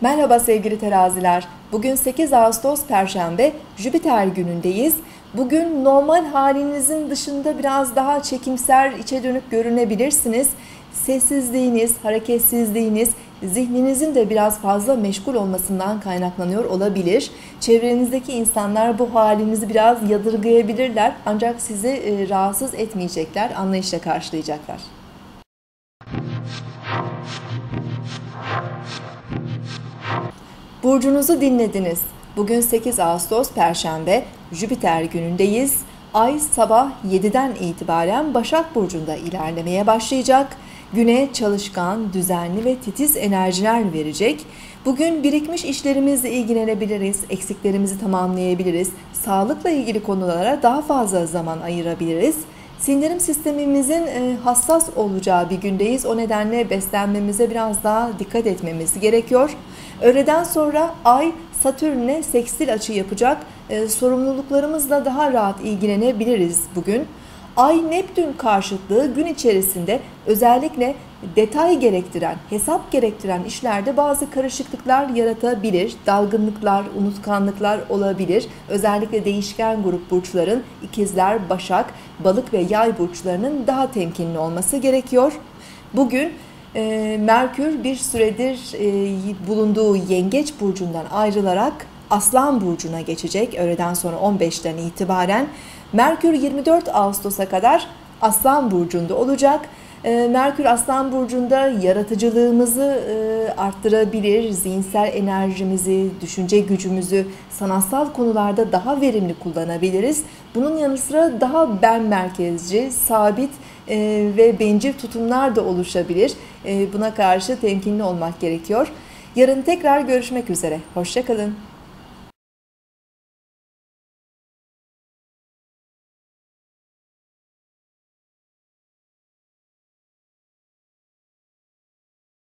Merhaba sevgili teraziler. Bugün 8 Ağustos Perşembe, Jüpiter günündeyiz. Bugün normal halinizin dışında biraz daha çekimser, içe dönük görünebilirsiniz. Sessizliğiniz, hareketsizliğiniz, zihninizin de biraz fazla meşgul olmasından kaynaklanıyor olabilir. Çevrenizdeki insanlar bu halinizi biraz yadırgayabilirler ancak sizi rahatsız etmeyecekler, anlayışla karşılayacaklar. Burcunuzu dinlediniz. Bugün 8 Ağustos Perşembe, Jüpiter günündeyiz. Ay sabah 7'den itibaren Başak Burcu'nda ilerlemeye başlayacak. Güne çalışkan, düzenli ve titiz enerjiler verecek. Bugün birikmiş işlerimizle ilgilenebiliriz, eksiklerimizi tamamlayabiliriz. Sağlıkla ilgili konulara daha fazla zaman ayırabiliriz. Sindirim sistemimizin hassas olacağı bir gündeyiz. O nedenle beslenmemize biraz daha dikkat etmemiz gerekiyor. Öğleden sonra Ay Satürn'e sekstil açı yapacak. Sorumluluklarımızla daha rahat ilgilenebiliriz bugün. Ay Neptün karşıtlığı gün içerisinde özellikle detay gerektiren, hesap gerektiren işlerde bazı karışıklıklar yaratabilir. Dalgınlıklar, unutkanlıklar olabilir. Özellikle değişken grup burçların ikizler, başak, balık ve yay burçlarının daha temkinli olması gerekiyor. Bugün Merkür bir süredir bulunduğu Yengeç burcundan ayrılarak Aslan burcuna geçecek. Öğleden sonra 15'ten itibaren Merkür 24 Ağustos'a kadar Aslan burcunda olacak. Merkür Aslan burcunda yaratıcılığımızı arttırabilir, zihinsel enerjimizi, düşünce gücümüzü sanatsal konularda daha verimli kullanabiliriz. Bunun yanı sıra daha ben merkezci, sabit ve bencil tutumlar da oluşabilir. Buna karşı temkinli olmak gerekiyor. Yarın tekrar görüşmek üzere. Hoşça kalın.